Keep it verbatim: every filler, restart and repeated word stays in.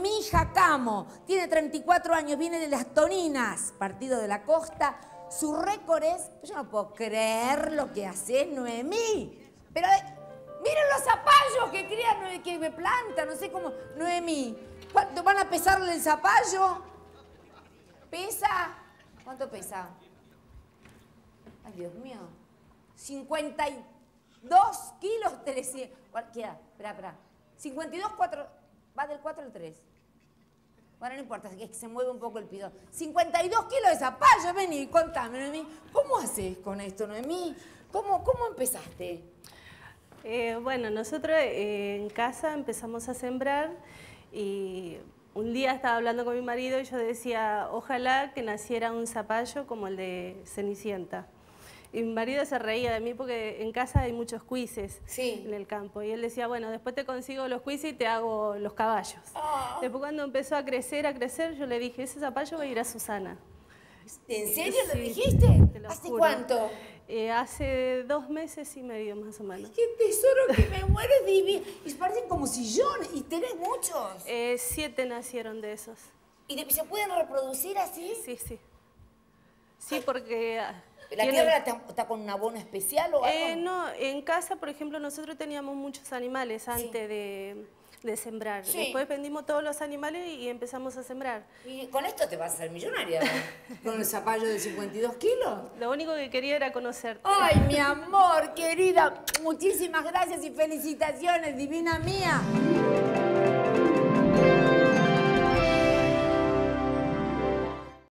Noemí, hija Camo, tiene treinta y cuatro años, viene de Las Toninas, partido de la costa. Su récord es... Yo no puedo creer lo que hace Noemí. Pero miren los zapallos que crían, que me planta, no sé cómo... Noemí, ¿cuánto van a pesarle el zapallo? ¿Pesa? ¿Cuánto pesa? Ay, Dios mío. cincuenta y dos kilos trescientos. ¿Cuál queda? Espera, espera. cincuenta y dos, cuatro... Va del cuatro al tres. Bueno, no importa, es que se mueve un poco el pidón. cincuenta y dos kilos de zapallo, vení, contame, Noemí. ¿Cómo haces con esto, Noemí? ¿Cómo, cómo empezaste? Eh, bueno, nosotros eh, en casa empezamos a sembrar y... Un día estaba hablando con mi marido y yo decía, ojalá que naciera un zapallo como el de Cenicienta. Y mi marido se reía de mí porque en casa hay muchos cuises, sí, en el campo. Y él decía, bueno, después te consigo los cuises y te hago los caballos. Oh. Después cuando empezó a crecer, a crecer, yo le dije, ese zapallo va a ir a Susana. ¿En serio sí, lo dijiste? Te lo ¿Hace juro. cuánto? Eh, hace dos meses y medio más o menos. Ay, ¡qué tesoro que me muero divino! Y parecen como sillones. ¿Y tenés muchos? Eh, siete nacieron de esos. ¿Y de, se pueden reproducir así? Sí, sí. Sí, ay, porque... ¿La tierra está, está con un abono especial o algo? Eh, no, en casa, por ejemplo, nosotros teníamos muchos animales antes sí. de... de sembrar. Sí. Después vendimos todos los animales y empezamos a sembrar. Y con esto te vas a hacer millonaria, ¿no? ¿Con el zapallo de cincuenta y dos kilos? Lo único que quería era conocerte. ¡Ay, mi amor, querida! Muchísimas gracias y felicitaciones, divina mía.